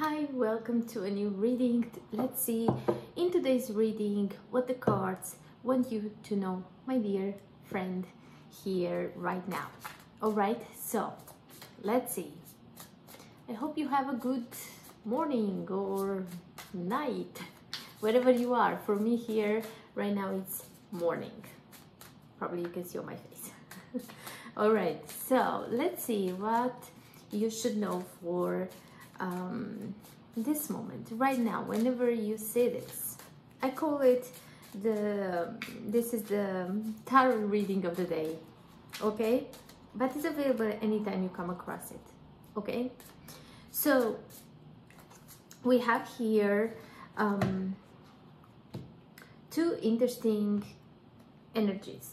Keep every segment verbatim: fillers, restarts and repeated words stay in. Hi, welcome to a new reading. Let's see in today's reading what the cards want you to know, my dear friend, here right now. All right, so let's see. I hope you have a good morning or night, wherever you are. For me here right now it's morning. Probably you can see on my face. All right, so let's see what you should know for um, this moment, right now, whenever you see this. I call it the, this is the tarot reading of the day, okay? But it's available anytime you come across it, okay? So we have here um, two interesting energies.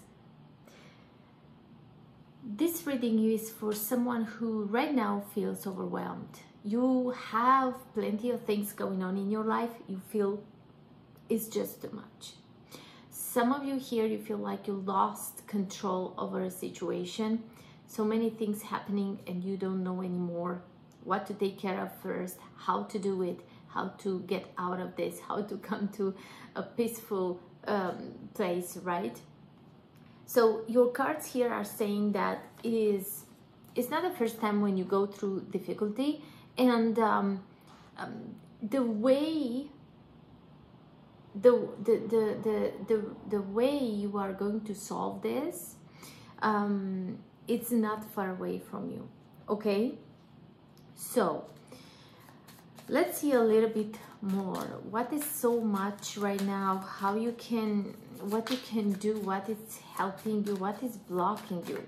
This reading is for someone who right now feels overwhelmed. You have plenty of things going on in your life. You feel it's just too much. Some of you here, you feel like you lost control over a situation. So many things happening and you don't know anymore what to take care of first, how to do it, how to get out of this, how to come to a peaceful um, place, right? So your cards here are saying that it is, it's not the first time when you go through difficulty, and um, um, the way the the, the the the the way you are going to solve this, um, it's not far away from you. Okay, so let's see a little bit more. What is so much right now? How you can, what you can do, what is helping you, what is blocking you.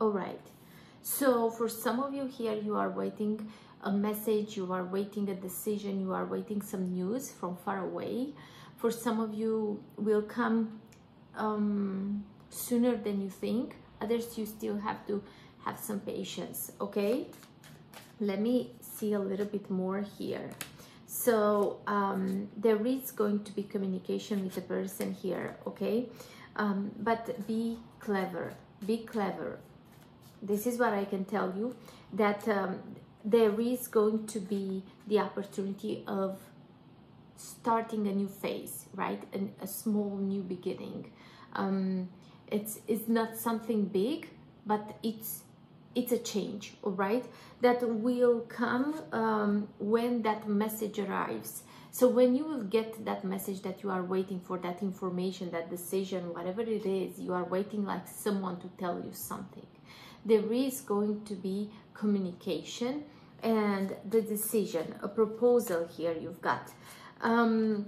All right, so for some of you here, you are waiting a message, you are waiting a decision, you are waiting some news from far away. For some of you, will come um, sooner than you think. Others, you still have to have some patience, okay? Let me see a little bit more here. So um, there is going to be communication with the person here, okay? Um, but be clever, be clever. This is what I can tell you, that um, there is going to be the opportunity of starting a new phase, right? An, a small new beginning. Um, it's, it's not something big, but it's It's a change, all right, that will come um, when that message arrives. So when you will get that message that you are waiting for, that information, that decision, whatever it is, you are waiting like someone to tell you something. There is going to be communication and the decision, a proposal here you've got. Um,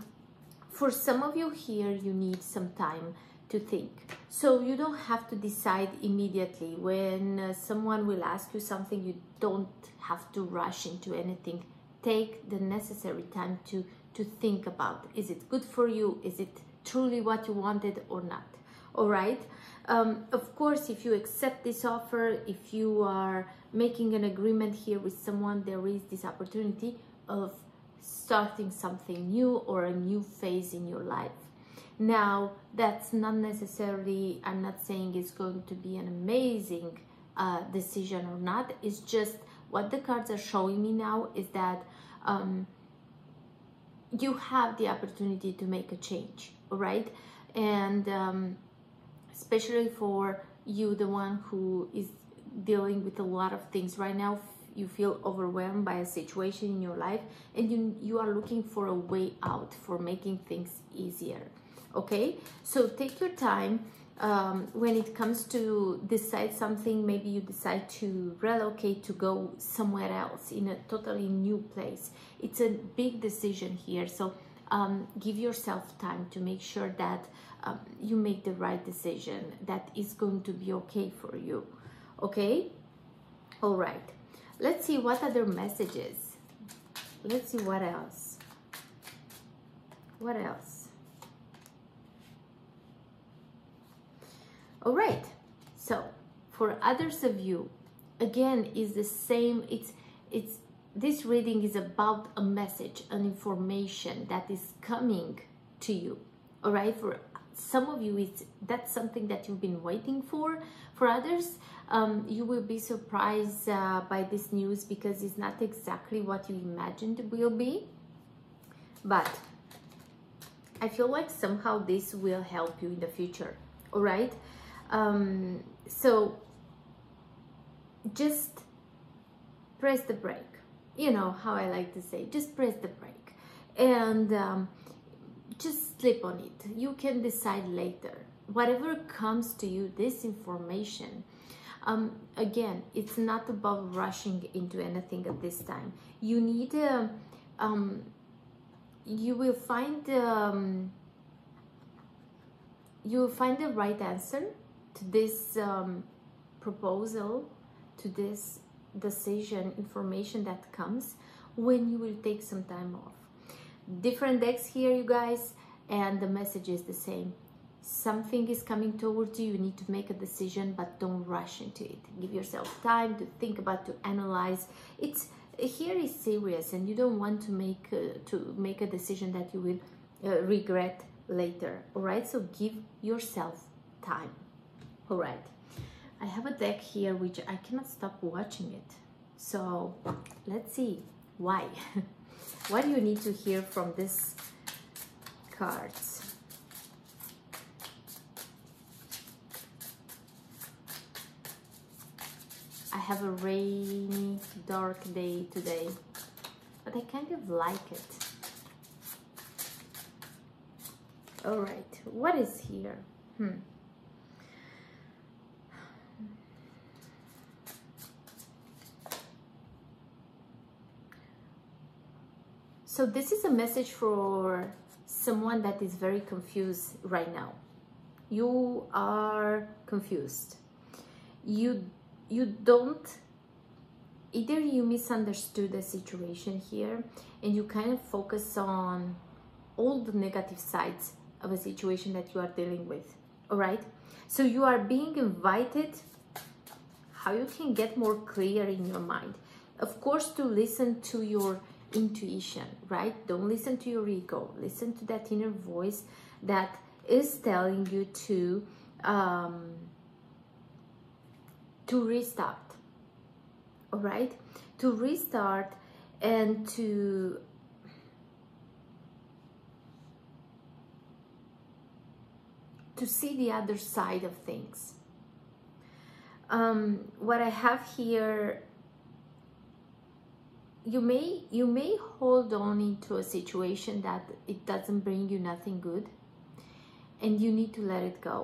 for some of you here, you need some time to think. So you don't have to decide immediately. When uh, someone will ask you something, you don't have to rush into anything. Take the necessary time to, to think about, is it good for you? Is it truly what you wanted or not? All right. Um, of course, if you accept this offer, if you are making an agreement here with someone, there is this opportunity of starting something new or a new phase in your life. Now, that's not necessarily, I'm not saying it's going to be an amazing uh, decision or not. It's just what the cards are showing me now is that um, you have the opportunity to make a change, all right? And um, especially for you, the one who is dealing with a lot of things right now, you feel overwhelmed by a situation in your life, and you, you are looking for a way out, for making things easier. Okay, so take your time um, when it comes to decide something. Maybe you decide to relocate, to go somewhere else in a totally new place. It's a big decision here, so um, give yourself time to make sure that um, you make the right decision that is going to be okay for you. Okay, all right, let's see what other messages. Let's see what else. What else? All right, so for others of you, again, is the same. It's, it's, this reading is about a message, an information that is coming to you. All right, for some of you, it's, that's something that you've been waiting for. For others, um, you will be surprised uh, by this news because it's not exactly what you imagined it will be. But I feel like somehow this will help you in the future, all right? Um, so just press the brake. You know how I like to say, just press the brake and um, just sleep on it. You can decide later. Whatever comes to you, this information, um, again, it's not about rushing into anything at this time. You need, uh, um, you will find, um, you will find the right answer to this um, proposal, to this decision, information that comes when you will take some time off. Different decks here, you guys, and the message is the same. Something is coming towards you. You need to make a decision, but don't rush into it. Give yourself time to think about, to analyze. It's here is serious, and you don't want to make uh, to make a decision that you will uh, regret later. All right, so give yourself time. All right, I have a deck here which I cannot stop watching it. So let's see why. What do you need to hear from these cards? I have a rainy, dark day today, but I kind of like it. All right, what is here? Hmm. So this is a message for someone that is very confused right now. You are confused. You, you don't, either you misunderstood the situation here and you kind of focus on all the negative sides of a situation that you are dealing with, all right? So you are being invited how you can get more clear in your mind. Of course, to listen to your intuition, right? Don't listen to your ego. Listen to that inner voice that is telling you to um, to restart, all right? To restart and to to see the other side of things. Um, what I have here, You may, you may hold on into a situation that it doesn't bring you nothing good, and you need to let it go.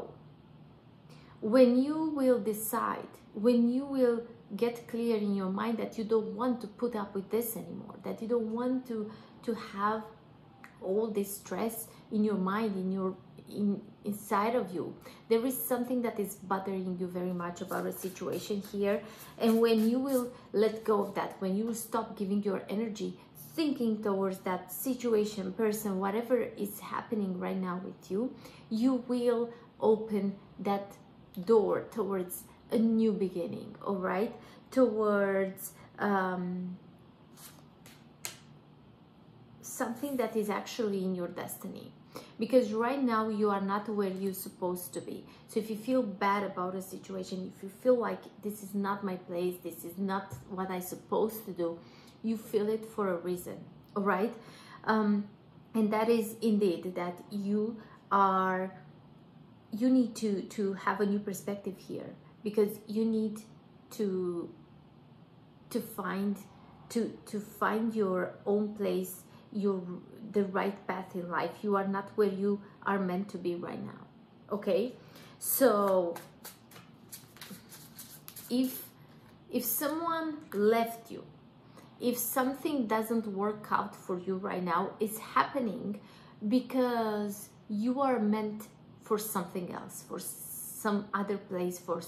When you will decide, when you will get clear in your mind that you don't want to put up with this anymore, that you don't want to, to have all this stress in your mind, in your, in, inside of you, there is something that is bothering you very much about a situation here. And when you will let go of that, when you will stop giving your energy thinking towards that situation, person, whatever is happening right now with you, you will open that door towards a new beginning, all right? Towards um, something that is actually in your destiny. Because right now you are not where you're supposed to be. So if you feel bad about a situation, if you feel like this is not my place, this is not what I'm supposed to do, you feel it for a reason, all right? Um, and that is indeed that you are, you need to, to have a new perspective here, because you need to, to find, to, to find your own place, your the right path in life. You are not where you are meant to be right now, okay? So if if someone left you, if something doesn't work out for you right now, it's happening because you are meant for something else, for some other place, for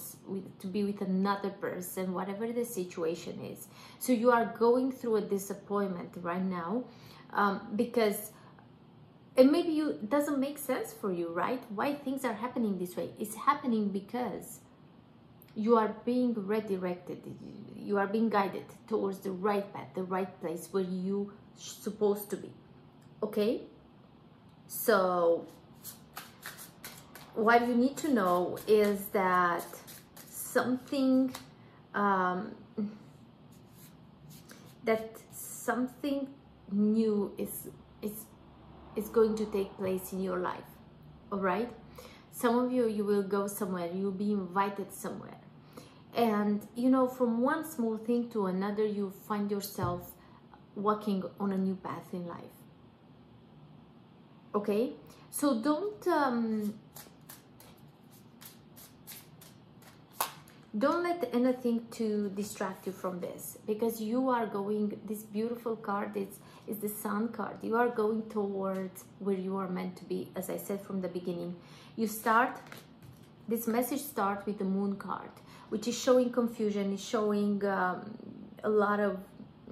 to be with another person, whatever the situation is. So you are going through a disappointment right now, Um, because and maybe you, it doesn't make sense for you, right? Why things are happening this way? It's happening because you are being redirected. You are being guided towards the right path, the right place where you're supposed to be, okay? So what you need to know is that something um, that something new is is is going to take place in your life. All right, some of you you will go somewhere, you'll be invited somewhere, and you know, from one small thing to another, you find yourself walking on a new path in life. Okay, so don't um, don't let anything to distract you from this, because you are going, this beautiful card is, is the Sun card. You are going towards where you are meant to be, as I said from the beginning. You start, this message starts with the Moon card, which is showing confusion, is showing um, a lot of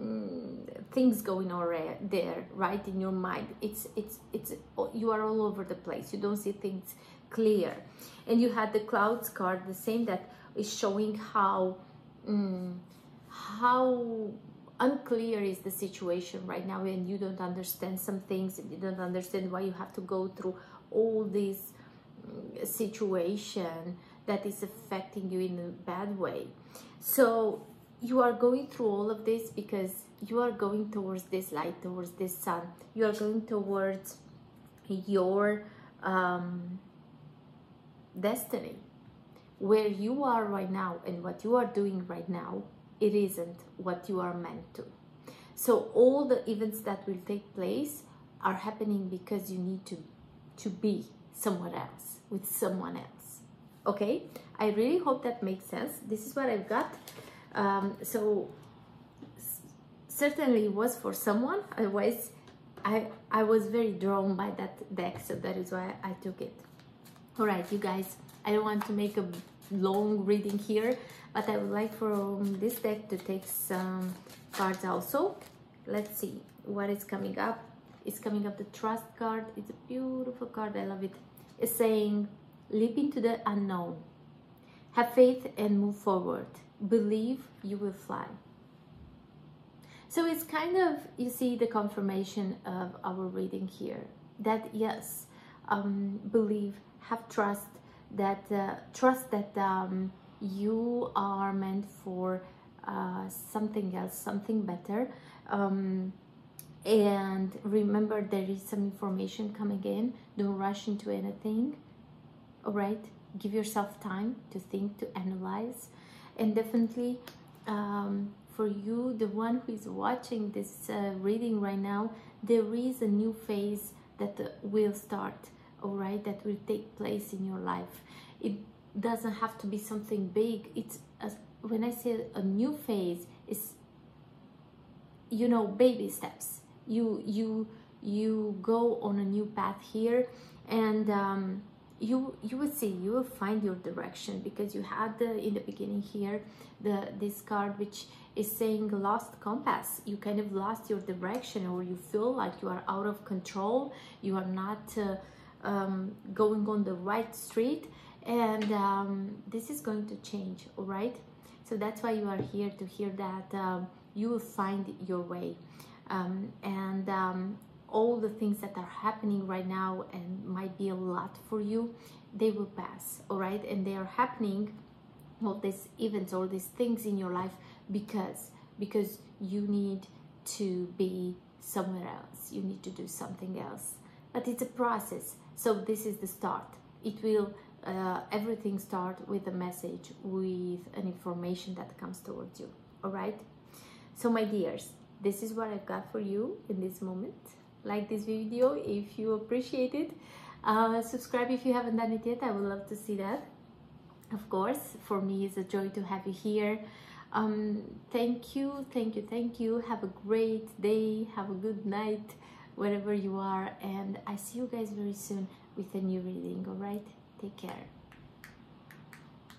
mm, things going on there, right, in your mind. It's, it's, it's, you are all over the place. You don't see things clear. And you had the Clouds card, the same, that is showing how um, how unclear is the situation right now, and you don't understand some things, and you don't understand why you have to go through all this um, situation that is affecting you in a bad way. So you are going through all of this because you are going towards this light, towards this Sun. You are going towards your um, destiny. Where you are right now and what you are doing right now, it isn't what you are meant to. So all the events that will take place are happening because you need to to be somewhere else, with someone else. Okay, I really hope that makes sense. This is what I've got. Um, so certainly it was for someone, otherwise I, I was very drawn by that deck, so that is why I took it. All right, you guys, I don't want to make a long reading here, but I would like from this deck to take some cards also. Let's see what is coming up. It's coming up the Trust card. It's a beautiful card. I love it. It's saying, leap into the unknown. Have faith and move forward. Believe you will fly. So it's kind of, you see the confirmation of our reading here. That yes, um, believe, have trust. That uh, trust that um, you are meant for uh, something else, something better, um, and remember there is some information coming in. Don't rush into anything. All right, give yourself time to think, to analyze, and definitely um, for you, the one who is watching this uh, reading right now, there is a new phase that uh, will start. All right, that will take place in your life. It doesn't have to be something big. It's a, when I say a new phase, it's, you know, baby steps. You you you go on a new path here, and um, you you will see, you will find your direction, because you had the, in the beginning here the this card which is saying lost compass. You kind of lost your direction, or you feel like you are out of control. You are not. Uh, Um, going on the right street, and um, this is going to change. All right, so that's why you are here, to hear that um, you will find your way, um, and um, all the things that are happening right now and might be a lot for you, they will pass. All right, and they are happening, all these events, all these things in your life, because because you need to be somewhere else, you need to do something else. But it's a process. So this is the start. It will, uh, everything start with a message, with an information that comes towards you. All right. So my dears, this is what I've got for you in this moment. Like this video if you appreciate it. Uh, subscribe if you haven't done it yet. I would love to see that. Of course, for me it's a joy to have you here. Um, thank you. Thank you. Thank you. Have a great day. Have a good night. Wherever you are, and I see you guys very soon with a new reading. All right, take care.